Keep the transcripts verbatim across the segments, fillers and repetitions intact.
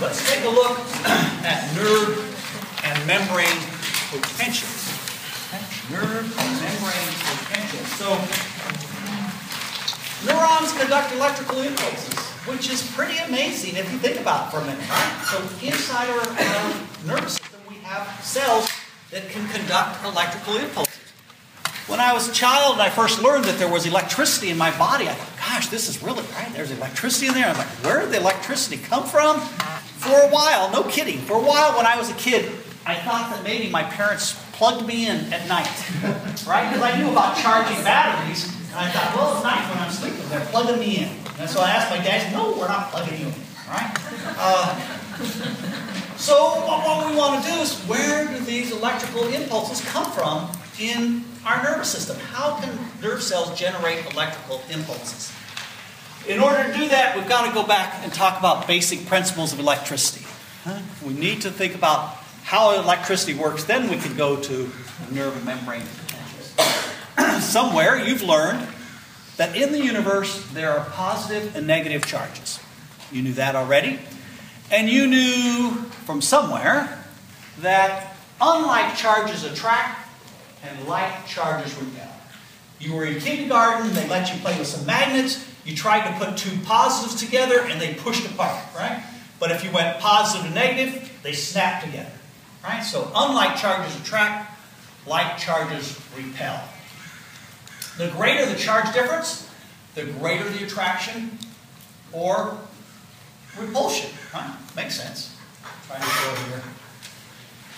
Let's take a look at nerve and membrane potential. Nerve and membrane potential. So, neurons conduct electrical impulses, which is pretty amazing if you think about it for a minute, right? So inside our, our nervous system, we have cells that can conduct electrical impulses. When I was a child and I first learned that there was electricity in my body, I thought, gosh, this is really, right, there's electricity in there. I was like, where did the electricity come from? For a while, no kidding, for a while when I was a kid, I thought that maybe my parents plugged me in at night, right? Because I knew about charging batteries. And I thought, well, at night when I'm sleeping, they're plugging me in. And so I asked my dad, no, we're not plugging you in, right? Uh, so what, what we want to do is, where do these electrical impulses come from in our nervous system? How can nerve cells generate electrical impulses? In order to do that, we've got to go back and talk about basic principles of electricity. Huh? We need to think about how electricity works. Then we can go to nerve and membrane potentials. Somewhere you've learned that in the universe there are positive and negative charges. You knew that already. And you knew from somewhere that unlike charges attract and like charges repel. You were in kindergarten, they let you play with some magnets, you tried to put two positives together and they pushed apart, right? But if you went positive and negative, they snapped together, right? So unlike charges attract, like charges repel. The greater the charge difference, the greater the attraction or repulsion. Huh? Makes sense. Try to go over here.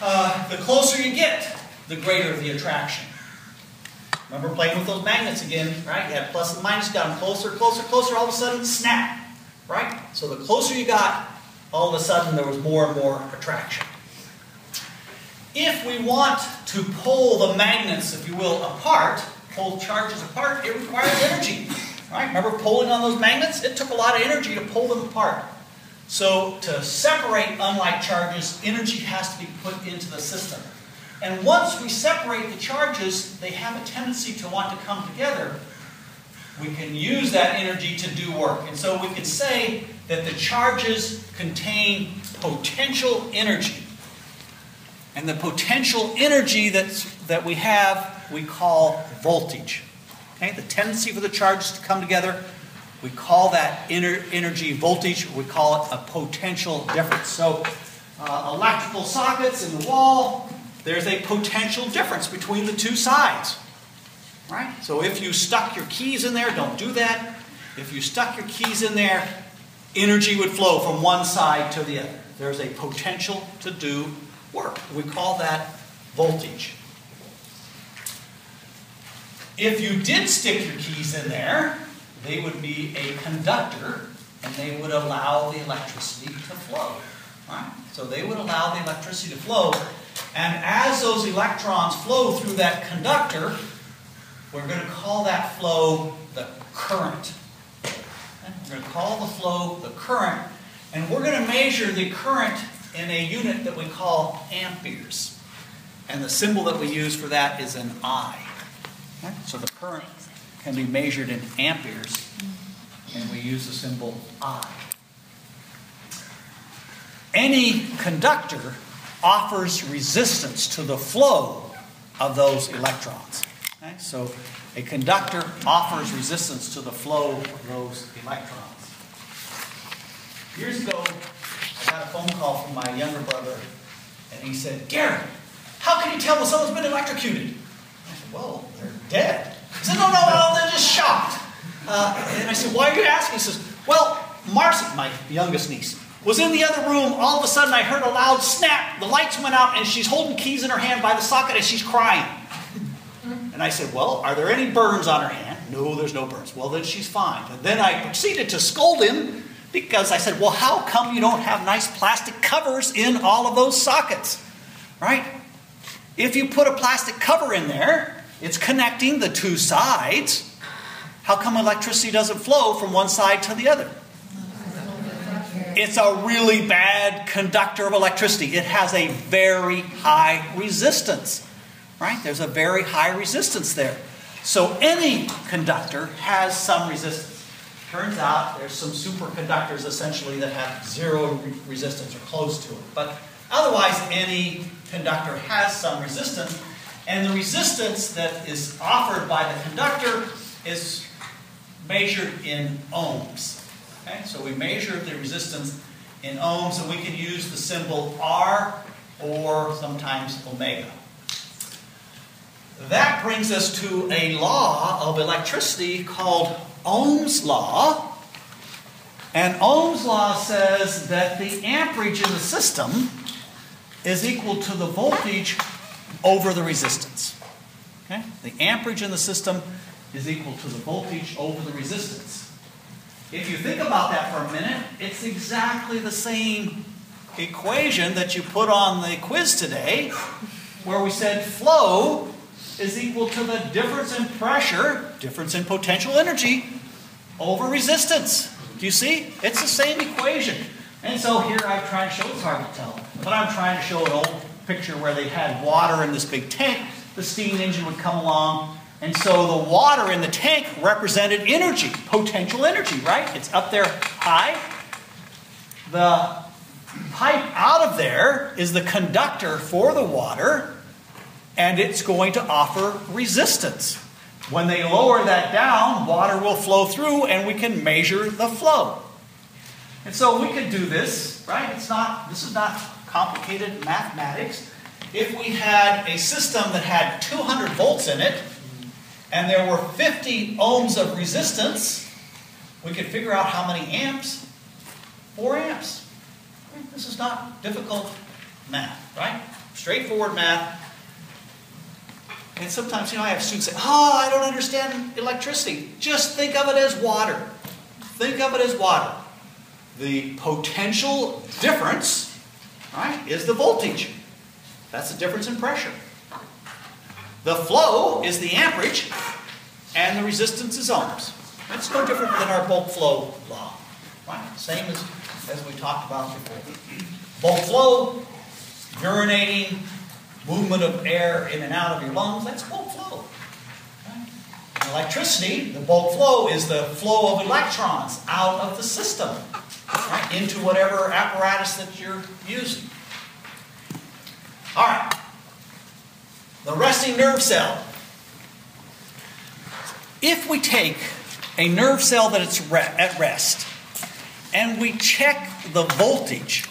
Uh, the closer you get, the greater the attraction. Remember playing with those magnets again, right? You had plus and minus, got them closer, closer, closer, all of a sudden, snap, right? So the closer you got, all of a sudden there was more and more attraction. If we want to pull the magnets, if you will, apart, pull charges apart, it requires energy. Right? Remember pulling on those magnets? It took a lot of energy to pull them apart. So to separate unlike charges, energy has to be put into the system. And once we separate the charges, they have a tendency to want to come together. We can use that energy to do work. And so we could say that the charges contain potential energy. And the potential energy that's, that we have we call voltage. Okay? The tendency for the charges to come together, we call that inner energy voltage. We call it a potential difference. So uh, electrical sockets in the wall, there's a potential difference between the two sides. Right? So if you stuck your keys in there, don't do that. If you stuck your keys in there, energy would flow from one side to the other. There's a potential to do work. We call that voltage. If you did stick your keys in there, they would be a conductor, and they would allow the electricity to flow. Right? So they would allow the electricity to flow, and as those electrons flow through that conductor, we're going to call that flow the current. We're going to call the flow the current, and we're going to measure the current in a unit that we call amperes. And the symbol that we use for that is an I. So the current can be measured in amperes, and we use the symbol I. Any conductor offers resistance to the flow of those electrons. Okay? So a conductor offers resistance to the flow of those electrons. Years ago, I got a phone call from my younger brother, and he said, Gary, how can you tell when someone's been electrocuted? I said, well, they're dead. He said, no, no, no, they're just shocked. Uh, and I said, why are you asking? He says, well, Marcy, my youngest niece, was in the other room. All of a sudden, I heard a loud snap. The lights went out, and she's holding keys in her hand by the socket, and she's crying. And I said, well, are there any burns on her hand? No, there's no burns. Well, then she's fine. And then I proceeded to scold him because I said, well, how come you don't have nice plastic covers in all of those sockets? Right? If you put a plastic cover in there, it's connecting the two sides. How come electricity doesn't flow from one side to the other? It's a really bad conductor of electricity. It has a very high resistance, right? There's a very high resistance there. So any conductor has some resistance. Turns out there's some superconductors essentially that have zero re resistance or close to it. But otherwise, any conductor has some resistance. And the resistance that is offered by the conductor is measured in ohms. Okay? So we measure the resistance in ohms, and we can use the symbol R or sometimes omega. That brings us to a law of electricity called Ohm's law. And Ohm's law says that the amperage in the system is equal to the voltage over the resistance. Okay? The amperage in the system is equal to the voltage over the resistance. If you think about that for a minute, it's exactly the same equation that you put on the quiz today, where we said flow is equal to the difference in pressure, difference in potential energy, over resistance. Do you see? It's the same equation. And so here I'm trying to show, it's hard to tell, but I'm trying to show an old picture where they had water in this big tank. The steam engine would come along, and so the water in the tank represented energy, potential energy, right? It's up there high. The pipe out of there is the conductor for the water, and it's going to offer resistance. When they lower that down, water will flow through, and we can measure the flow. And so we could do this, right? It's not, this is not complicated mathematics. If we had a system that had two hundred volts in it, and there were fifty ohms of resistance, we could figure out how many amps? Four amps. This is not difficult math, right? Straightforward math. And sometimes, you know, I have students say, oh, I don't understand electricity. Just think of it as water. Think of it as water. The potential difference, right, is the voltage. That's the difference in pressure. The flow is the amperage, and the resistance is ohms. That's no different than our bulk flow law, right? Same as, as we talked about before. Bulk flow, urinating, movement of air in and out of your lungs, that's bulk flow. Right? In electricity, the bulk flow is the flow of electrons out of the system, right, into whatever apparatus that you're using. All right. The resting nerve cell. If we take a nerve cell that it's re at rest, and we check the voltage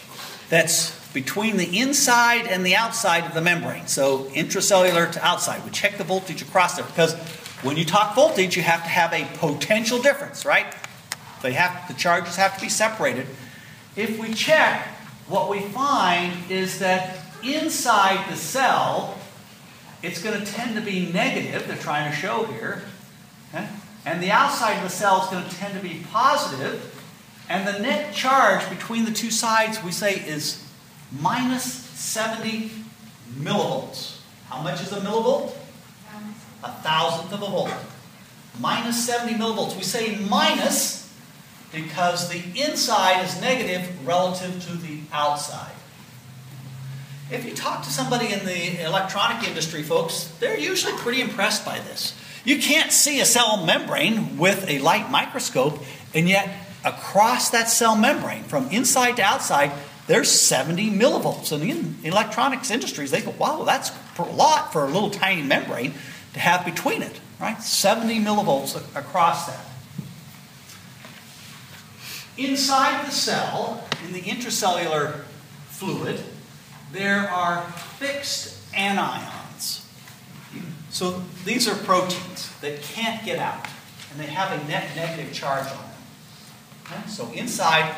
that's between the inside and the outside of the membrane, so intracellular to outside, we check the voltage across there, because when you talk voltage, you have to have a potential difference, right? They have, the charges have to be separated. If we check, what we find is that inside the cell, it's going to tend to be negative, they're trying to show here, okay? And the outside of the cell is going to tend to be positive, and the net charge between the two sides, we say, is minus seventy millivolts. How much is a millivolt? A thousandth of a volt. minus seventy millivolts. We say minus because the inside is negative relative to the outside. If you talk to somebody in the electronic industry, folks, they're usually pretty impressed by this. You can't see a cell membrane with a light microscope, and yet across that cell membrane, from inside to outside, there's seventy millivolts. And in electronics industries, they go, wow, that's a lot for a little tiny membrane to have between it, right? seventy millivolts across that. Inside the cell, in the intracellular fluid, there are fixed anions. So these are proteins that can't get out, and they have a net negative charge on them. Okay? So inside,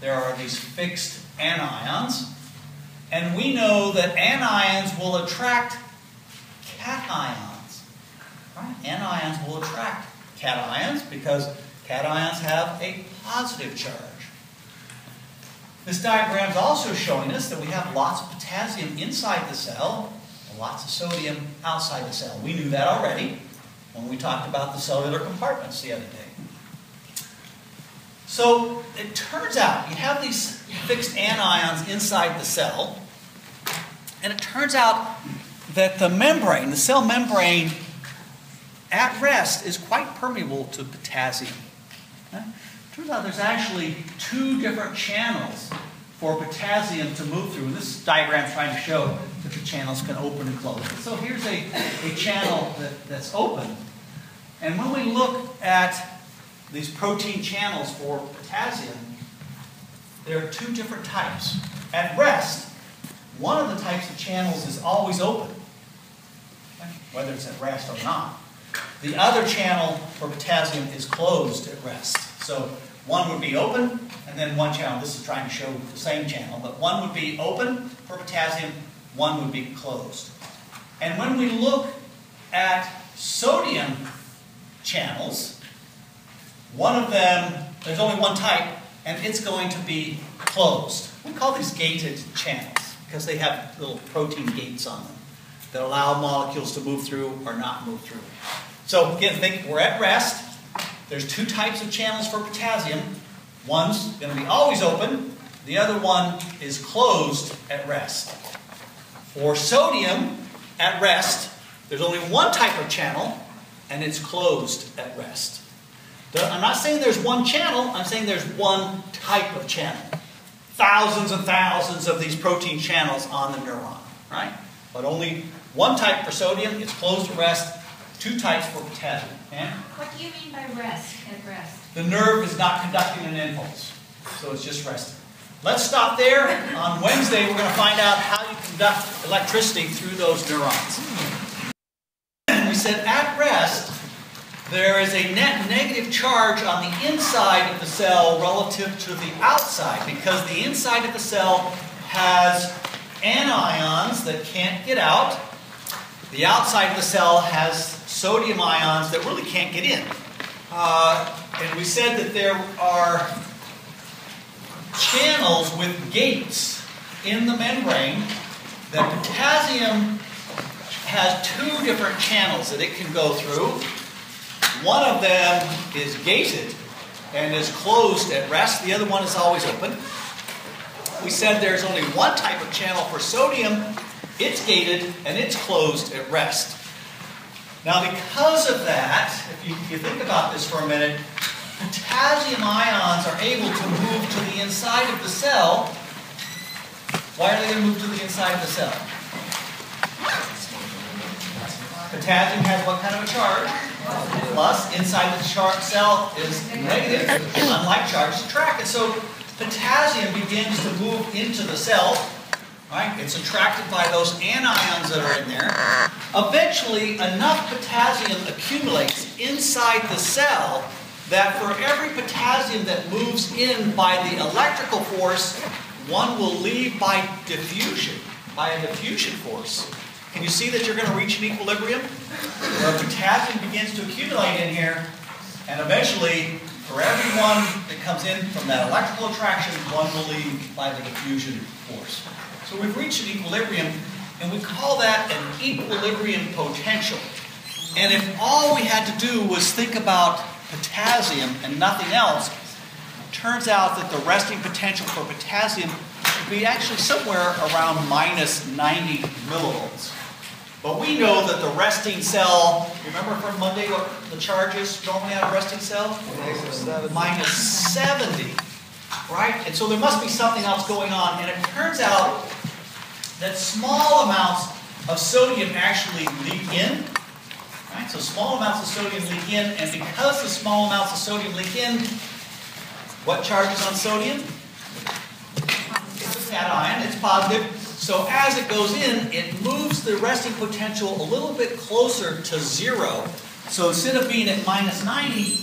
there are these fixed anions, and we know that anions will attract cations. Right? Anions will attract cations because cations have a positive charge. This diagram is also showing us that we have lots of potassium inside the cell and lots of sodium outside the cell. We knew that already when we talked about the cellular compartments the other day. So it turns out you have these fixed anions inside the cell, and it turns out that the membrane, the cell membrane at rest, is quite permeable to potassium Okay? Turns out there's actually two different channels for potassium to move through. And this diagram is trying to show that the channels can open and close. So here's a, a channel that, that's open. And when we look at these protein channels for potassium, there are two different types. At rest, one of the types of channels is always open, whether it's at rest or not. The other channel for potassium is closed at rest. So one would be open, and then one channel, this is trying to show the same channel, but one would be open for potassium, one would be closed. And when we look at sodium channels, one of them, there's only one type, and it's going to be closed. We call these gated channels, because they have little protein gates on them that allow molecules to move through or not move through. So again, think we're at rest. There's two types of channels for potassium. One's going to be always open. The other one is closed at rest. For sodium, at rest, there's only one type of channel, and it's closed at rest. I'm not saying there's one channel. I'm saying there's one type of channel. Thousands and thousands of these protein channels on the neuron, right? But only one type for sodium, it's closed at rest, two types for potassium. And what do you mean by rest at rest? The nerve is not conducting an impulse, so it's just resting. Let's stop there. On Wednesday, we're going to find out how you conduct electricity through those neurons. We said at rest, there is a net negative charge on the inside of the cell relative to the outside, because the inside of the cell has anions that can't get out. The outside of the cell has sodium ions that really can't get in. Uh, and we said that there are channels with gates in the membrane, that potassium has two different channels that it can go through. One of them is gated and is closed at rest. The other one is always open. We said there's only one type of channel for sodium. It's gated and it's closed at rest. Now because of that, if you, if you think about this for a minute, potassium ions are able to move to the inside of the cell. Why are they going to move to the inside of the cell? Potassium has what kind of a charge? Plus, inside the cell is negative, unlike charge subtracted. So potassium begins to move into the cell, right? It's attracted by those anions that are in there. Eventually, enough potassium accumulates inside the cell that for every potassium that moves in by the electrical force, one will leave by diffusion, by a diffusion force. Can you see that you're going to reach an equilibrium? Where potassium begins to accumulate in here, and eventually, for everyone that comes in from that electrical attraction, one will leave by the diffusion force. So we've reached an equilibrium, and we call that an equilibrium potential. And if all we had to do was think about potassium and nothing else, it turns out that the resting potential for potassium should be actually somewhere around minus ninety millivolts. But we know that the resting cell, remember from Monday what the charges normally out of resting cell? minus seventy, right? And so there must be something else going on. And it turns out that small amounts of sodium actually leak in. Right? So small amounts of sodium leak in. And because the small amounts of sodium leak in, what charges on sodium? It's a cation, it's positive. So as it goes in, it moves the resting potential a little bit closer to zero. So instead of being at minus ninety,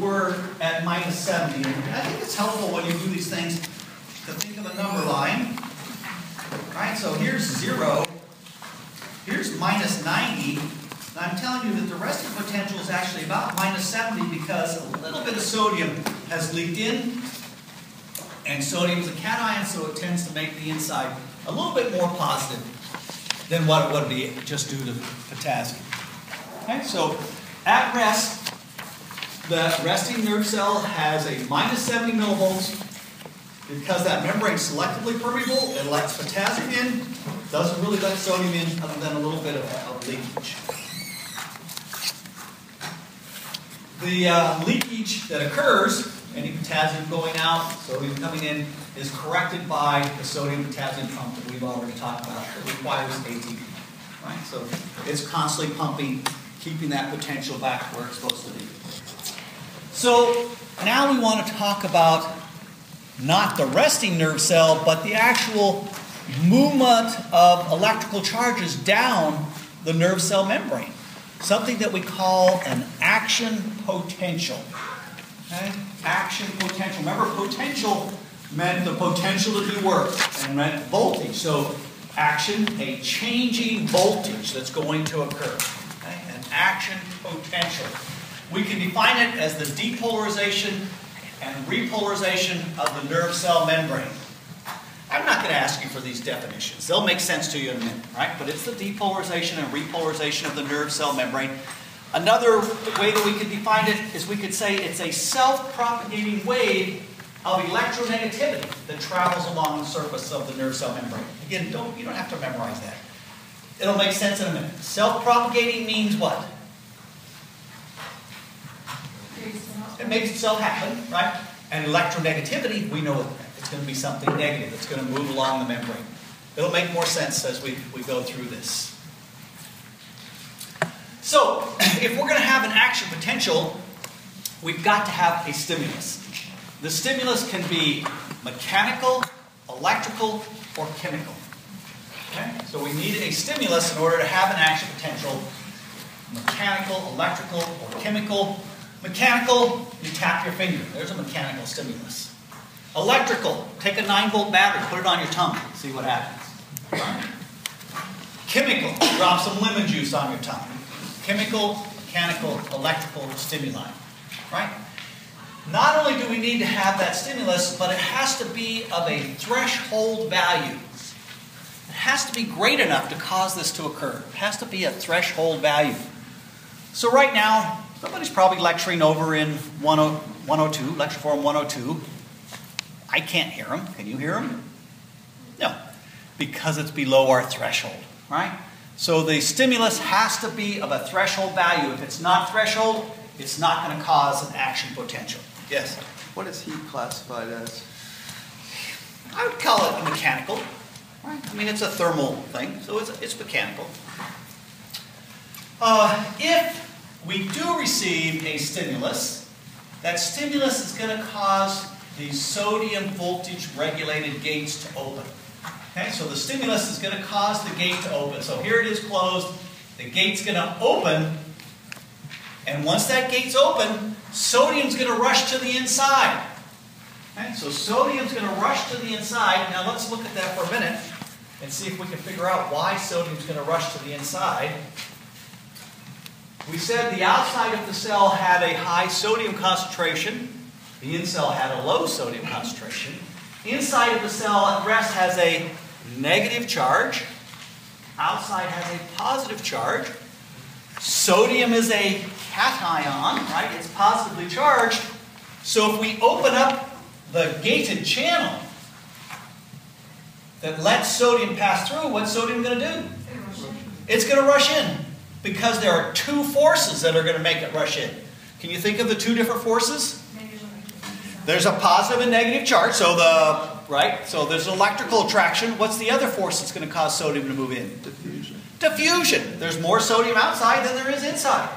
we're at minus seventy. And I think it's helpful when you do these things to think of a number line. Right? So here's zero. Here's minus ninety. And I'm telling you that the resting potential is actually about minus seventy because a little bit of sodium has leaked in. And sodium is a cation, so it tends to make the inside a little bit more positive than what it would be just due to potassium. Okay, so at rest, the resting nerve cell has a minus seventy millivolts. Because that membrane's selectively permeable, it lets potassium in, doesn't really let sodium in other than a little bit of, of leakage. the uh, leakage that occurs, any potassium going out, sodium coming in, is corrected by the sodium-potassium pump that we've already talked about that requires A T P. Right? So it's constantly pumping, keeping that potential back where it's supposed to be. So now we want to talk about not the resting nerve cell, but the actual movement of electrical charges down the nerve cell membrane, something that we call an action potential. Okay? Action potential. Remember, potential meant the potential to do work and meant voltage. So action, a changing voltage that's going to occur. Okay? An action potential. We can define it as the depolarization and repolarization of the nerve cell membrane. I'm not going to ask you for these definitions. They'll make sense to you in a minute, right? But it's the depolarization and repolarization of the nerve cell membrane. Another way that we could define it is we could say it's a self-propagating wave of electronegativity that travels along the surface of the nerve cell membrane. Again, don't, you don't have to memorize that. It'll make sense in a minute. Self-propagating means what? It makes itself happen, right? And electronegativity, we know it's going to be something negative. It's going to move along the membrane. It'll make more sense as we, we go through this. So, if we're going to have an action potential, we've got to have a stimulus. The stimulus can be mechanical, electrical, or chemical. Okay? So we need a stimulus in order to have an action potential. Mechanical, electrical, or chemical. Mechanical, you tap your finger. There's a mechanical stimulus. Electrical, take a nine volt battery, put it on your tongue, see what happens. Right. Chemical, drop some lemon juice on your tongue. Chemical, mechanical, electrical stimuli. Right? Not only do we need to have that stimulus, but it has to be of a threshold value. It has to be great enough to cause this to occur. It has to be a threshold value. So right now, somebody's probably lecturing over in one oh two, lecture form one oh two. I can't hear them. Can you hear them? No, because it's below our threshold, right? So the stimulus has to be of a threshold value. If it's not threshold, it's not going to cause an action potential. Yes? What is heat classified as? I would call it mechanical. Right? I mean, it's a thermal thing, so it's, it's mechanical. Uh, if we do receive a stimulus, that stimulus is going to cause the sodium voltage regulated gates to open. Okay, so the stimulus is going to cause the gate to open. So here it is closed, the gate's going to open, and once that gate's open, sodium's going to rush to the inside. Okay, so sodium's going to rush to the inside. Now let's look at that for a minute and see if we can figure out why sodium's going to rush to the inside. We said the outside of the cell had a high sodium concentration. The in-cell had a low sodium concentration. Inside of the cell at rest has a negative charge. Outside has a positive charge. Sodium is a cation, right? It's positively charged. So if we open up the gated channel that lets sodium pass through, what's sodium going to do? It's going to rush in, because there are two forces that are going to make it rush in. Can you think of the two different forces? There's a positive and negative charge, so the right. So there's electrical attraction. What's the other force that's going to cause sodium to move in? Diffusion. Diffusion. There's more sodium outside than there is inside.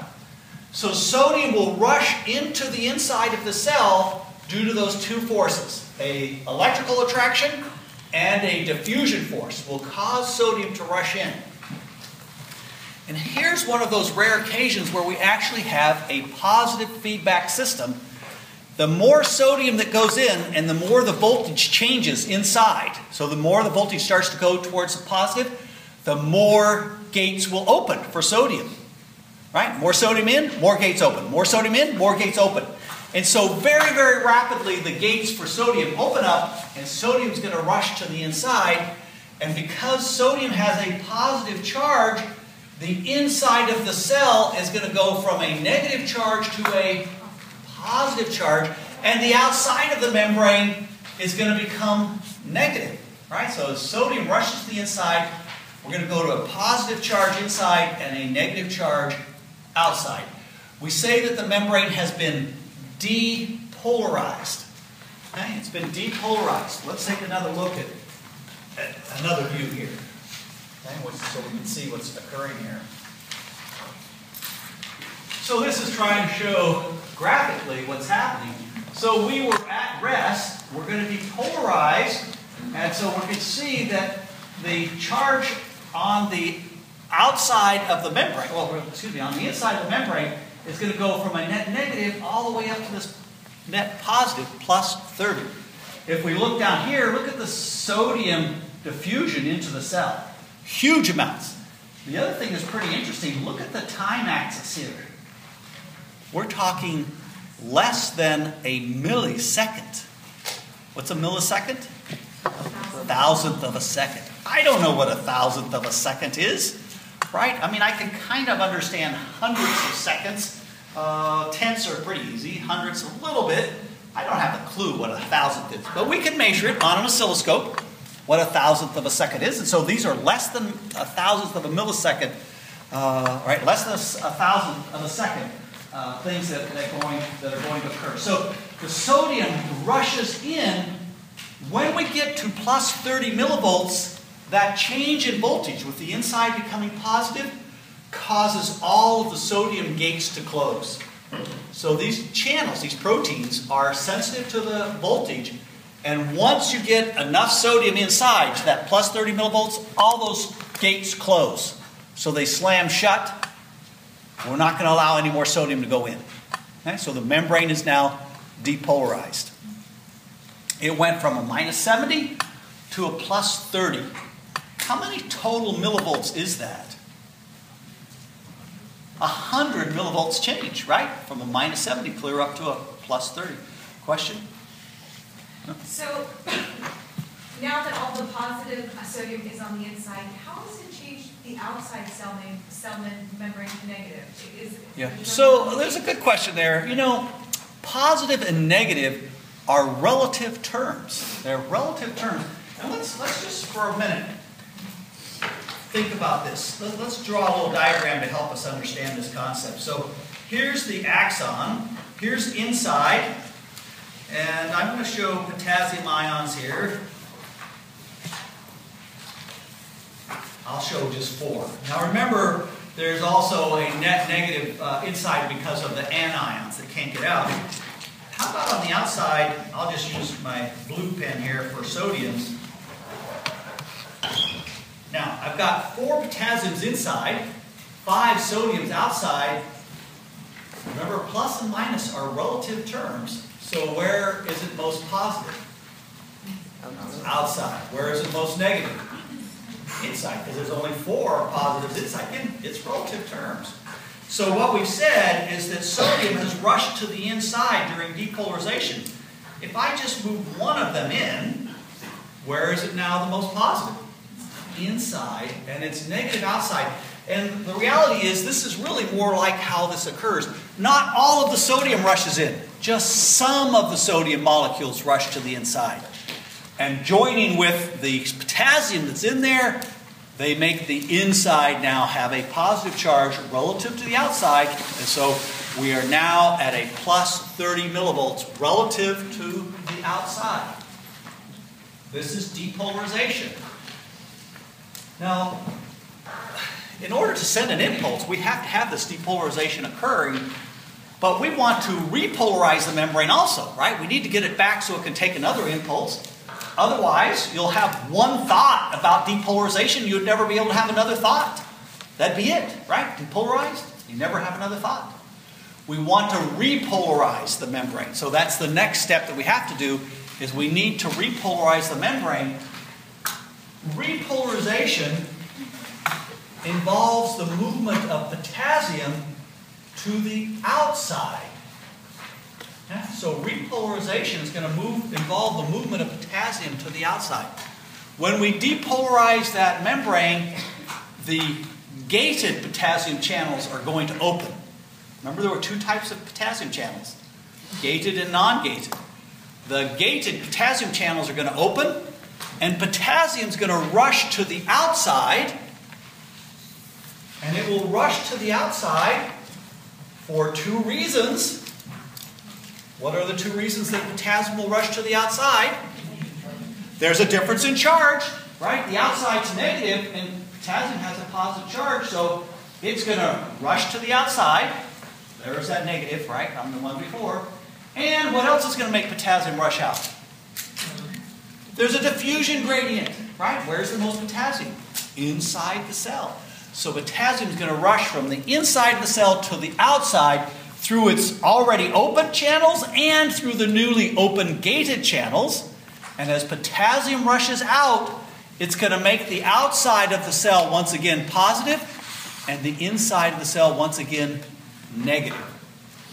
So sodium will rush into the inside of the cell due to those two forces. A electrical attraction and a diffusion force will cause sodium to rush in. And here's one of those rare occasions where we actually have a positive feedback system. The more sodium that goes in and the more the voltage changes inside, so the more the voltage starts to go towards the positive, the more gates will open for sodium. Right? More sodium in, more gates open. More sodium in, more gates open. And so very, very rapidly the gates for sodium open up and sodium's going to rush to the inside. And because sodium has a positive charge, the inside of the cell is going to go from a negative charge to a positive charge, and the outside of the membrane is going to become negative, right? So as sodium rushes to the inside, we're going to go to a positive charge inside and a negative charge outside. We say that the membrane has been depolarized. Okay? It's been depolarized. Let's take another look at, at another view here, okay? So we can see what's occurring here. So this is trying to show graphically what's happening. So we were at rest. We're going to be polarized, and so we can see that the charge on the outside of the membrane, well, excuse me, on the inside of the membrane is going to go from a net negative all the way up to this net positive, plus thirty. If we look down here, look at the sodium diffusion into the cell. Huge amounts. The other thing that's pretty interesting, look at the time axis here. We're talking less than a millisecond. What's a millisecond? A thousandth of a second. I don't know what a thousandth of a second is, right? I mean, I can kind of understand hundreds of seconds. Uh, tenths are pretty easy. Hundredths a little bit. I don't have a clue what a thousandth is, but we can measure it on an oscilloscope what a thousandth of a second is. And so these are less than a thousandth of a millisecond, uh, right? Less than a thousandth of a second uh, things that, that, are going, that are going to occur. So the sodium rushes in. When we get to plus thirty millivolts, that change in voltage with the inside becoming positive causes all of the sodium gates to close. So these channels, these proteins, are sensitive to the voltage, and once you get enough sodium inside to that plus thirty millivolts, all those gates close. So they slam shut. We're not going to allow any more sodium to go in. Okay? So the membrane is now depolarized. It went from a minus seventy to a plus thirty. How many total millivolts is that? A hundred millivolts change, right? From a minus seventy clear up to a plus thirty. Question? No? So, now that all the positive sodium is on the inside, how does it change the outside cell, mem cell mem membrane to negative? Is it, yeah. So, there's a good question there. You know, positive and negative are relative terms. They're relative terms. And let's, let's just for a minute think about this. Let, let's draw a little diagram to help us understand this concept. So here's the axon. Here's inside. And I'm going to show potassium ions here. I'll show just four. Now remember, there's also a net negative uh, inside because of the anions that can't get out. How about on the outside? I'll just use my blue pen here for sodiums. Now, I've got four potassiums inside, five sodiums outside. Remember, plus and minus are relative terms. So where is it most positive? Outside. Where is it most negative? Inside, because there's only four positives inside. Again, it's relative terms. So what we've said is that sodium has rushed to the inside during depolarization. If I just move one of them in, where is it now the most positive? Inside, and it's negative outside. And the reality is this is really more like how this occurs. Not all of the sodium rushes in. Just some of the sodium molecules rush to the inside. And joining with the potassium that's in there, they make the inside now have a positive charge relative to the outside. And so we are now at a plus thirty millivolts relative to the outside. This is depolarization. Now, in order to send an impulse, we have to have this depolarization occurring, but we want to repolarize the membrane also, right? We need to get it back so it can take another impulse. Otherwise, you'll have one thought about depolarization. You'd never be able to have another thought. That'd be it, right? Depolarized, you never have another thought. We want to repolarize the membrane. So that's the next step that we have to do, is we need to repolarize the membrane. Repolarization involves the movement of potassium to the outside. Yeah? So repolarization is going to move, involve the movement of potassium to the outside. When we depolarize that membrane, the gated potassium channels are going to open. Remember, there were two types of potassium channels, gated and non-gated. The gated potassium channels are going to open, and potassium is going to rush to the outside, and it will rush to the outside for two reasons. What are the two reasons that the TASM will rush to the outside? There's a difference in charge, right? The outside's negative, and TASM has a positive charge, so it's going to rush to the outside. There's that negative, right? I'm the one before. And what else is going to make the TASM rush out? There's a diffusion gradient, right? Where's the most potassium? Inside the cell. So potassium is going to rush from the inside of the cell to the outside through its already open channels and through the newly open gated channels. And as potassium rushes out, it's going to make the outside of the cell once again positive and the inside of the cell once again negative.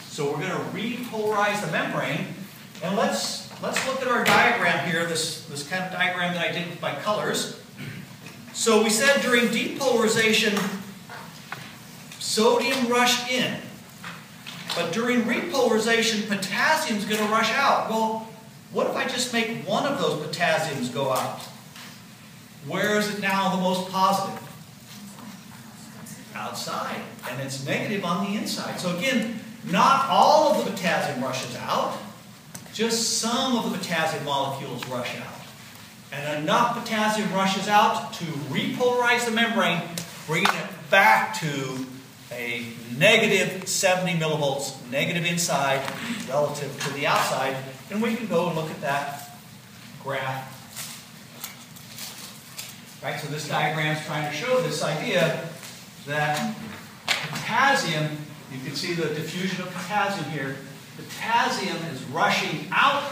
So we're going to repolarize the membrane. And let's, let's look at our diagram here, this, this kind of diagram that I did by colors. So we said during depolarization, sodium rushed in. But during repolarization, potassium is going to rush out. Well, what if I just make one of those potassiums go out? Where is it now the most positive? Outside. And it's negative on the inside. So again, not all of the potassium rushes out. Just some of the potassium molecules rush out. And enough potassium rushes out to repolarize the membrane, bringing it back to a negative seventy millivolts, negative inside relative to the outside. And we can go and look at that graph. Right, so this diagram is trying to show this idea that potassium, you can see the diffusion of potassium here. Potassium is rushing out.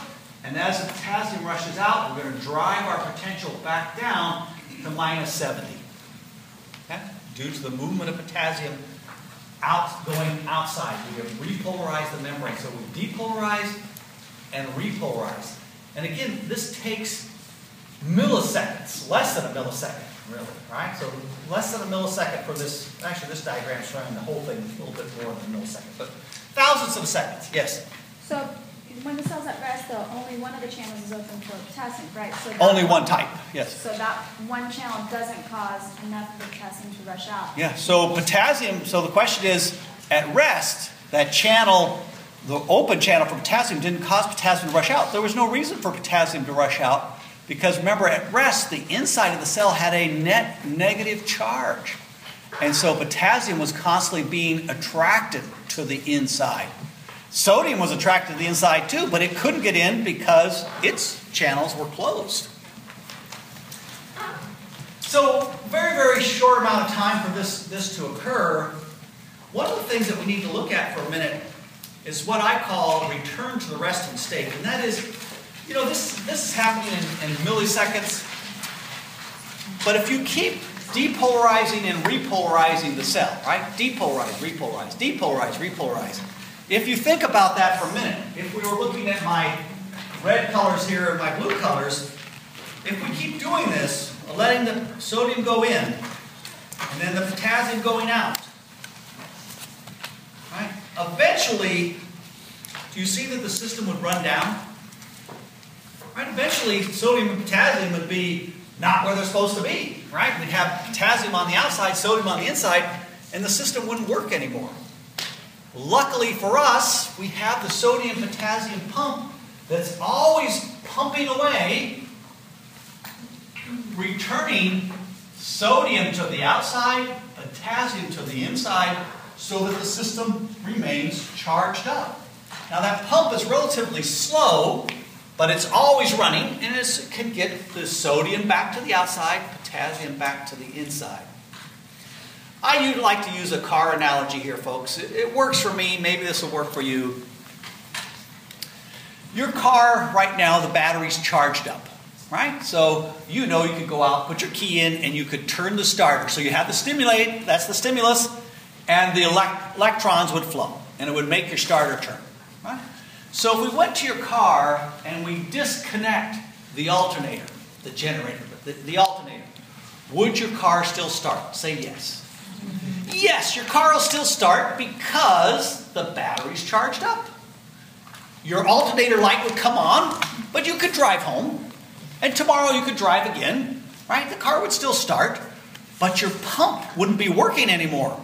And as the potassium rushes out, we're going to drive our potential back down to minus seventy. Okay? Due to the movement of potassium out, going outside, we have repolarized the membrane. So we depolarize and repolarize. And again, this takes milliseconds, less than a millisecond, really. Right? So less than a millisecond for this. Actually, this diagram is showing the whole thing a little bit more than a millisecond, but thousands of seconds. Yes. So when the cell's at rest, though, only one of the channels is open for potassium, right? So only one type, yes. So that one channel doesn't cause enough potassium to rush out. Yeah, so potassium, so the question is, at rest, that channel, the open channel for potassium didn't cause potassium to rush out. There was no reason for potassium to rush out because, remember, at rest, the inside of the cell had a net negative charge. And so potassium was constantly being attracted to the inside. Sodium was attracted to the inside too, but it couldn't get in because its channels were closed. So, very, very short amount of time for this, this to occur. One of the things that we need to look at for a minute is what I call return to the resting state. And that is, you know, this, this is happening in, in milliseconds. But if you keep depolarizing and repolarizing the cell, right? Depolarize, repolarize, depolarize, repolarize. If you think about that for a minute, if we were looking at my red colors here and my blue colors, if we keep doing this, letting the sodium go in, and then the potassium going out, right? Eventually, do you see that the system would run down? Right? Eventually, sodium and potassium would be not where they're supposed to be, right? We'd have potassium on the outside, sodium on the inside, and the system wouldn't work anymore. Luckily for us, we have the sodium-potassium pump that's always pumping away, returning sodium to the outside, potassium to the inside, so that the system remains charged up. Now that pump is relatively slow, but it's always running, and it can get the sodium back to the outside, potassium back to the inside. I like to use a car analogy here, folks. It, it works for me. Maybe this will work for you. Your car right now, the battery's charged up, right? So you know you could go out, put your key in, and you could turn the starter. So you have the stimulate, that's the stimulus, and the elect electrons would flow, and it would make your starter turn, right? So if we went to your car and we disconnect the alternator, the generator, the, the alternator, would your car still start? Say yes. Yes, your car will still start because the battery's charged up. Your alternator light would come on, but you could drive home. And tomorrow you could drive again, right? The car would still start, but your pump wouldn't be working anymore.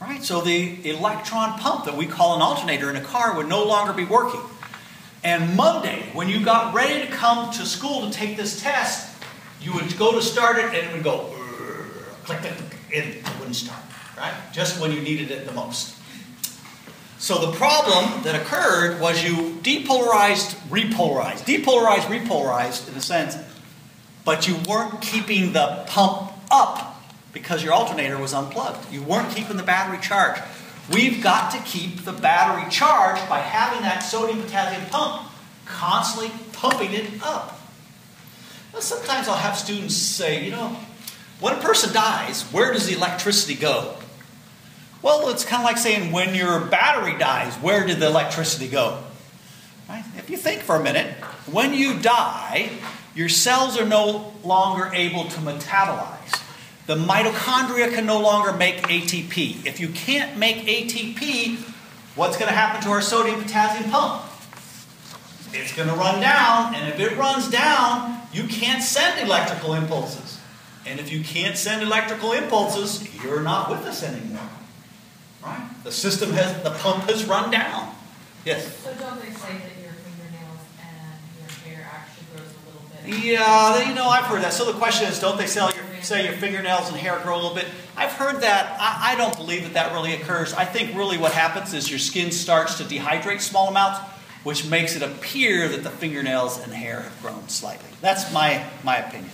Right? So the electron pump that we call an alternator in a car would no longer be working. And Monday, when you got ready to come to school to take this test, you would go to start it and it would go click, click, click, and it wouldn't start, right? Just when you needed it the most. So the problem that occurred was you depolarized, repolarized, depolarized, repolarized in a sense, but you weren't keeping the pump up because your alternator was unplugged. You weren't keeping the battery charged. We've got to keep the battery charged by having that sodium potassium pump constantly pumping it up. Now, sometimes I'll have students say, you know, when a person dies, where does the electricity go? Well, it's kind of like saying when your battery dies, where did the electricity go? Right? If you think for a minute, when you die, your cells are no longer able to metabolize. The mitochondria can no longer make A T P. If you can't make A T P, what's going to happen to our sodium potassium pump? It's going to run down, and if it runs down, you can't send electrical impulses. And if you can't send electrical impulses, you're not with us anymore. Right? The system has, the pump has run down. Yes? So don't they say that your fingernails and your hair actually grows a little bit? Yeah, you know, I've heard that. So the question is, don't they sell your, say your fingernails and hair grow a little bit? I've heard that. I, I don't believe that that really occurs. I think really what happens is your skin starts to dehydrate small amounts, which makes it appear that the fingernails and hair have grown slightly. That's my, my opinion.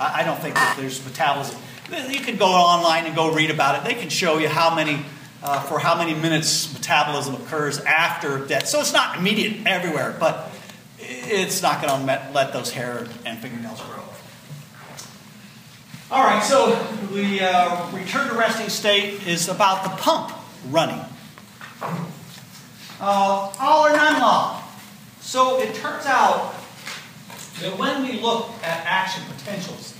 I, I don't think that there's metabolism. You can go online and go read about it. They can show you how many... Uh, for how many minutes metabolism occurs after death. So it's not immediate everywhere, but it's not going to let those hair and fingernails grow. All right, so the uh, return to resting state is about the pump running. Uh, all-or-none law. So it turns out that when we look at action potentials,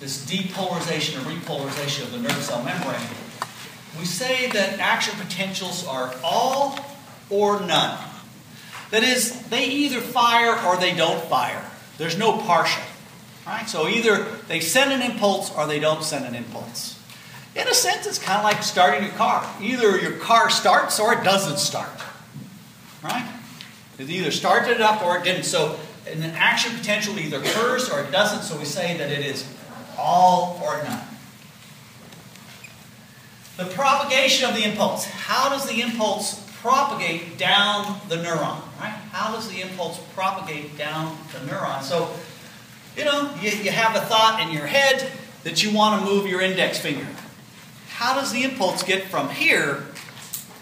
this depolarization or repolarization of the nerve cell membrane, we say that action potentials are all or none. That is, they either fire or they don't fire. There's no partial. Right? So either they send an impulse or they don't send an impulse. In a sense, it's kind of like starting your car. Either your car starts or it doesn't start. Right? It either started up or it didn't. So an action potential either occurs or it doesn't. So we say that it is all or none. The propagation of the impulse. How does the impulse propagate down the neuron? Right? How does the impulse propagate down the neuron? So, you know, you, you have a thought in your head that you want to move your index finger. How does the impulse get from here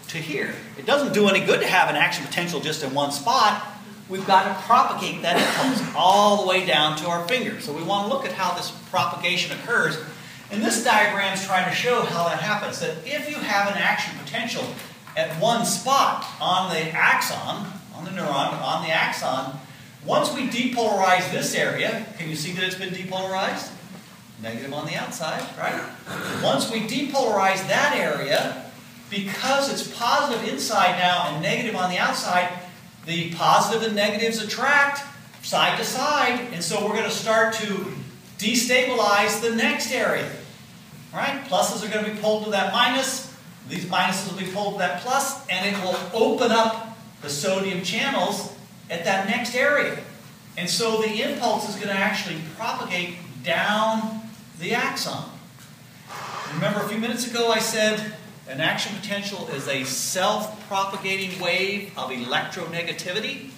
to here? It doesn't do any good to have an action potential just in one spot. We've got to propagate that impulse all the way down to our finger. So we want to look at how this propagation occurs. And this diagram is trying to show how that happens, that if you have an action potential at one spot on the axon, on the neuron, on the axon, once we depolarize this area, can you see that it's been depolarized? Negative on the outside, right? Once we depolarize that area, because it's positive inside now and negative on the outside, the positive and negatives attract side to side, and so we're going to start to destabilize the next area. Right? Pluses are going to be pulled to that minus. These minuses will be pulled to that plus, and it will open up the sodium channels at that next area. And so the impulse is going to actually propagate down the axon. Remember a few minutes ago I said an action potential is a self-propagating wave of electronegativity.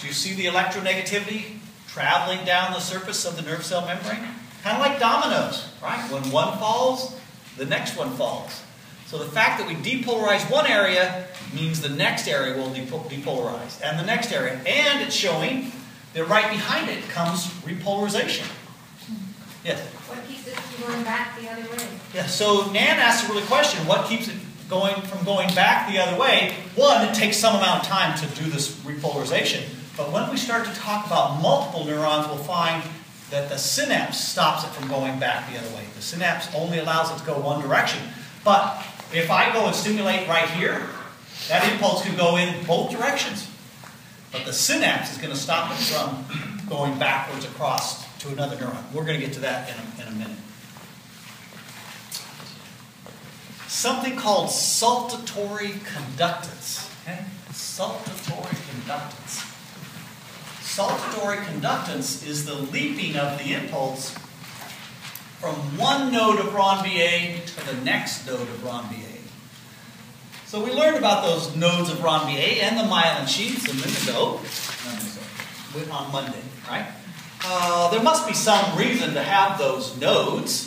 Do you see the electronegativity traveling down the surface of the nerve cell membrane? Kind of like dominoes, right? When one falls, the next one falls. So the fact that we depolarize one area means the next area will depolarize, and the next area. And it's showing that right behind it comes repolarization. Yes? What keeps it from going back the other way? Yeah, so Nan asked a really question. What keeps it going from going back the other way? One, it takes some amount of time to do this repolarization. But when we start to talk about multiple neurons, we'll find that the synapse stops it from going back the other way. The synapse only allows it to go one direction. But if I go and stimulate right here, that impulse can go in both directions. But the synapse is going to stop it from going backwards across to another neuron. We're going to get to that in a, in a minute. something called saltatory conductance. Okay? Saltatory conductance. Saltatory conductance is the leaping of the impulse from one node of Ranvier to the next node of Ranvier. So we learned about those nodes of Ranvier and the myelin sheaths a minute ago, on Monday, right? Uh, there must be some reason to have those nodes.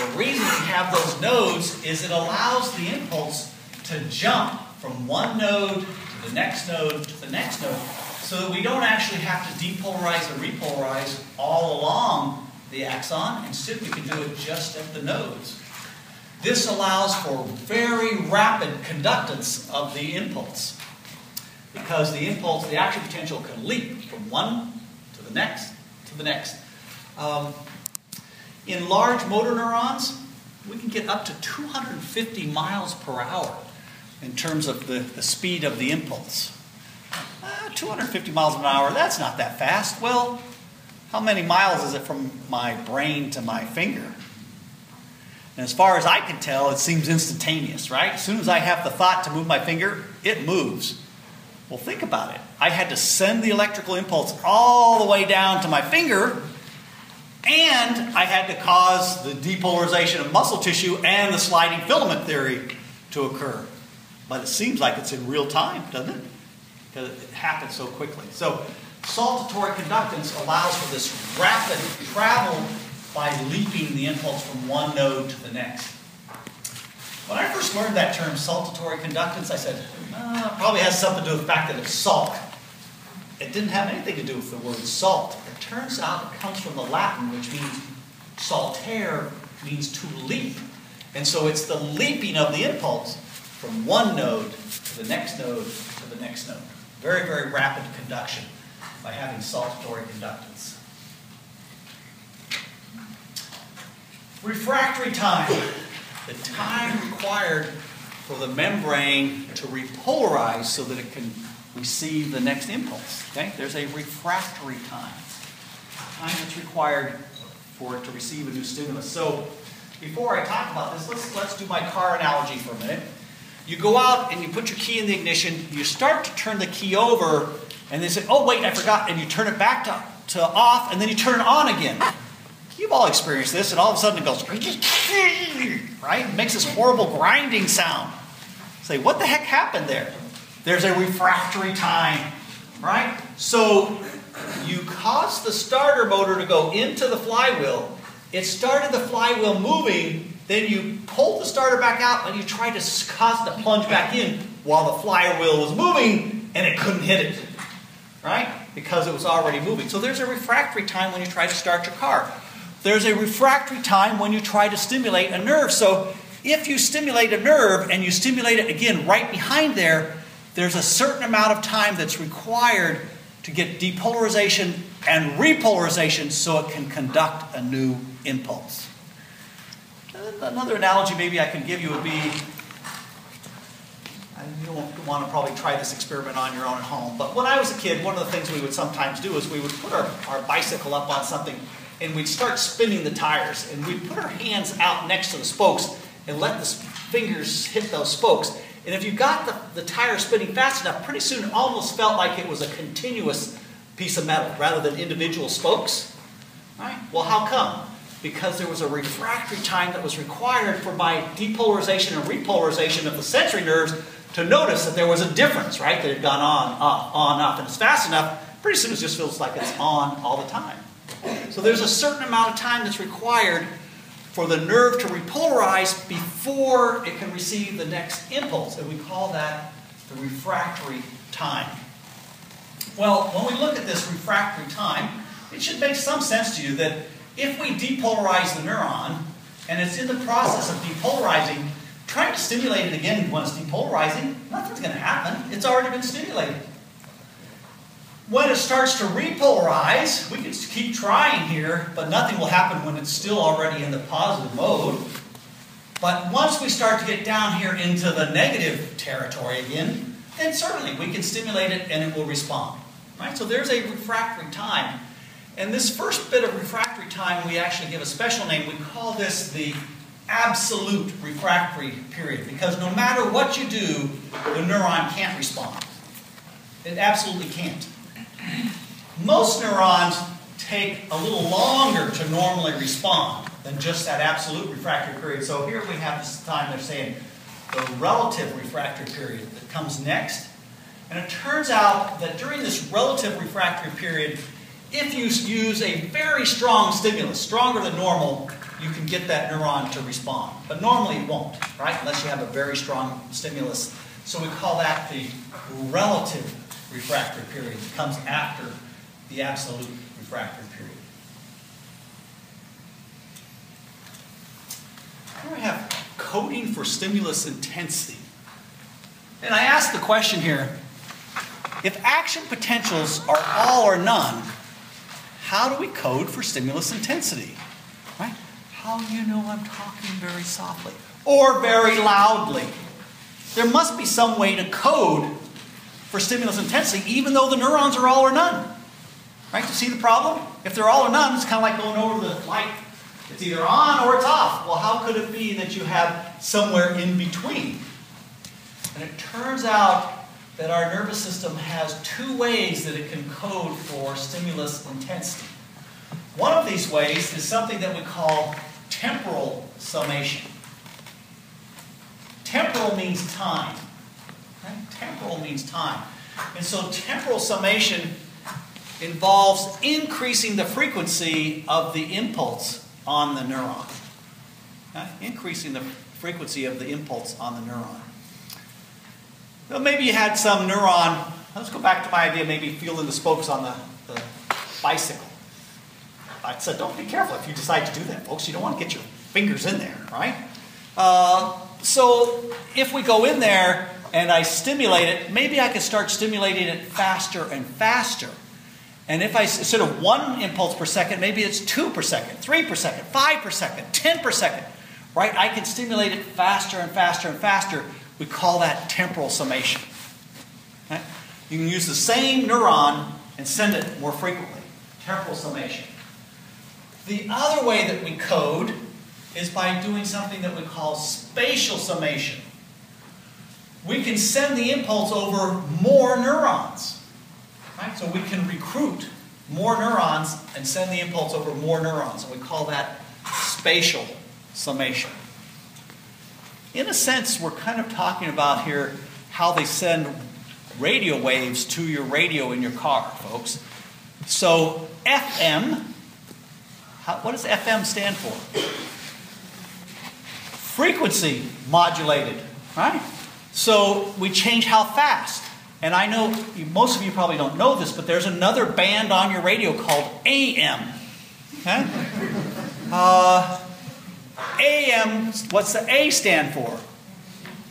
The reason we have those nodes is it allows the impulse to jump from one node to the next node to the next node, so that we don't actually have to depolarize or repolarize all along the axon. Instead, we can do it just at the nodes. This allows for very rapid conductance of the impulse, because the impulse, the action potential, can leap from one to the next to the next. Um, in large motor neurons, we can get up to two hundred fifty miles per hour in terms of the, the speed of the impulse. Uh, two hundred fifty miles an hour, that's not that fast. Well, how many miles is it from my brain to my finger? And as far as I can tell, it seems instantaneous, right? As soon as I have the thought to move my finger, it moves. Well, think about it. I had to send the electrical impulse all the way down to my finger, and I had to cause the depolarization of muscle tissue and the sliding filament theory to occur. But it seems like it's in real time, doesn't it? Because it happens so quickly. So saltatory conductance allows for this rapid travel by leaping the impulse from one node to the next. When I first learned that term, saltatory conductance, I said, Uh, probably has something to do with the fact that it's salt. It didn't have anything to do with the word salt. It turns out it comes from the Latin, which means saltare, means to leap. And so it's the leaping of the impulse from one node to the next node to the next node. Very, very rapid conduction by having saltatory conductance. Refractory time, the time required for the membrane to repolarize so that it can receive the next impulse. Okay? There's a refractory time, time that's required for it to receive a new stimulus. So before I talk about this, let's, let's do my car analogy for a minute. You go out and you put your key in the ignition, you start to turn the key over, and they say, oh wait, I forgot, and you turn it back to, to off, and then you turn it on again. You've all experienced this, and all of a sudden it goes, right? It makes this horrible grinding sound. Say, what the heck happened there? There's a refractory time, right? So you cause the starter motor to go into the flywheel. It started the flywheel moving. Then you pull the starter back out, and you try to cause the plunge back in while the flywheel was moving, and it couldn't hit it, right? Because it was already moving. So there's a refractory time when you try to start your car. There's a refractory time when you try to stimulate a nerve. So if you stimulate a nerve and you stimulate it again right behind there, there's a certain amount of time that's required to get depolarization and repolarization so it can conduct a new impulse. Another analogy maybe I can give you would be, you don't want to probably try this experiment on your own at home, but when I was a kid, one of the things we would sometimes do is we would put our, our bicycle up on something, and we'd start spinning the tires, and we'd put our hands out next to the spokes and let the fingers hit those spokes. And if you got the, the tire spinning fast enough, pretty soon it almost felt like it was a continuous piece of metal rather than individual spokes. Right? Well, how come? Because there was a refractory time that was required for my depolarization and repolarization of the sensory nerves to notice that there was a difference, right? That it had gone on, up, on, up, and it's fast enough, pretty soon it just feels like it's on all the time. So there's a certain amount of time that's required for the nerve to repolarize before it can receive the next impulse, and we call that the refractory time. Well, when we look at this refractory time, it should make some sense to you that if we depolarize the neuron, and it's in the process of depolarizing, trying to stimulate it again when it's depolarizing, nothing's going to happen. It's already been stimulated. When it starts to repolarize, we can keep trying here, but nothing will happen when it's still already in the positive mode. But once we start to get down here into the negative territory again, then certainly we can stimulate it and it will respond. Right? So there's a refractory time. And this first bit of refractory time, we actually give a special name. We call this the absolute refractory period, because no matter what you do, the neuron can't respond. It absolutely can't. Most neurons take a little longer to normally respond than just that absolute refractory period. So here we have this time they're saying the relative refractory period that comes next. And it turns out that during this relative refractory period, if you use a very strong stimulus, stronger than normal, you can get that neuron to respond. But normally it won't, right? Unless you have a very strong stimulus. So we call that the relative refractory period. It comes after the absolute refractory period. Here we have coding for stimulus intensity. And I asked the question here, if action potentials are all or none, how do we code for stimulus intensity? Right? How do you know I'm talking very softly? Or very loudly? There must be some way to code for stimulus intensity, even though the neurons are all or none. Right? You see the problem? If they're all or none, it's kind of like going over the light. It's either on or it's off. Well, how could it be that you have somewhere in between? And it turns out that our nervous system has two ways that it can code for stimulus intensity. One of these ways is something that we call temporal summation. Temporal means time. Right? Temporal means time. And so temporal summation involves increasing the frequency of the impulse on the neuron. Right? Increasing the frequency of the impulse on the neuron. Well, maybe you had some neuron. Let's go back to my idea, maybe feeling the spokes on the, the bicycle. I said, don't be careful if you decide to do that, folks. You don't want to get your fingers in there, right? Uh, so if we go in there and I stimulate it, maybe I can start stimulating it faster and faster. And if I, instead of one impulse per second, maybe it's two per second, three per second, five per second, ten per second, right? I can stimulate it faster and faster and faster. We call that temporal summation. Okay? You can use the same neuron and send it more frequently. Temporal summation. The other way that we code is by doing something that we call spatial summation. We can send the impulse over more neurons. Right? So we can recruit more neurons and send the impulse over more neurons. And we call that spatial summation. In a sense, we're kind of talking about here how they send radio waves to your radio in your car, folks. So F M, how, what does F M stand for? Frequency modulated, right? So we change how fast. And I know you, most of you probably don't know this, but there's another band on your radio called A M. Okay? Uh, A M, what's the A stand for?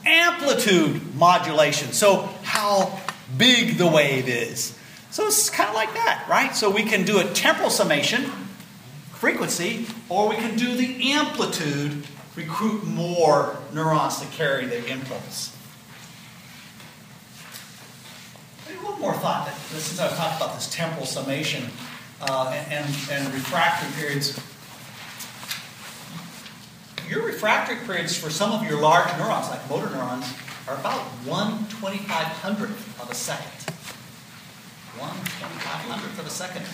Amplitude modulation. So how big the wave is. So it's kind of like that, right? So we can do a temporal summation, frequency, or we can do the amplitude, recruit more neurons to carry the impulse. One more thought, that, since I was talking about this temporal summation uh, and, and refractory periods. Your refractory periods for some of your large neurons, like motor neurons, are about one twenty-five hundredth of a second. one twenty-five hundredth of a second.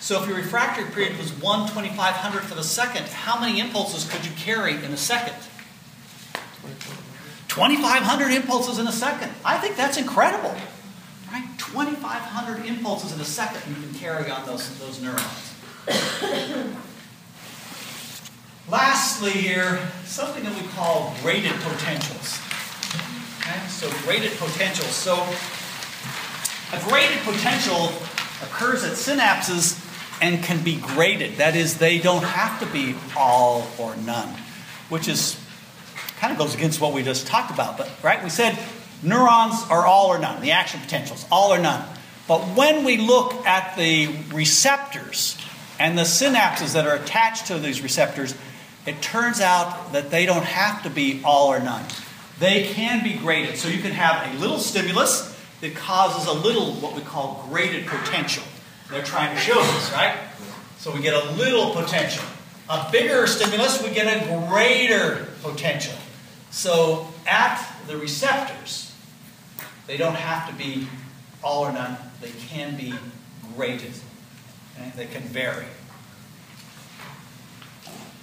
So if your refractory period was one twenty-five hundredth of a second, how many impulses could you carry in a second? twenty-five hundred impulses in a second. I think that's incredible. Right? twenty-five hundred impulses in a second you can carry on those, those neurons. Lastly here, something that we call graded potentials. Okay? So graded potentials. So a graded potential occurs at synapses and can be graded. That is, they don't have to be all or none, which is kind of goes against what we just talked about. But right, we said neurons are all or none, the action potentials, all or none. But when we look at the receptors and the synapses that are attached to these receptors, it turns out that they don't have to be all or none. They can be graded. So you can have a little stimulus that causes a little what we call graded potential. They're trying to show this, right? So we get a little potential. a bigger stimulus, we get a greater potential. So at the receptors, they don't have to be all or none. They can be graded. Okay? They can vary.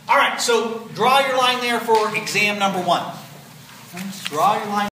All right, so draw your line there for exam number one. Draw your line.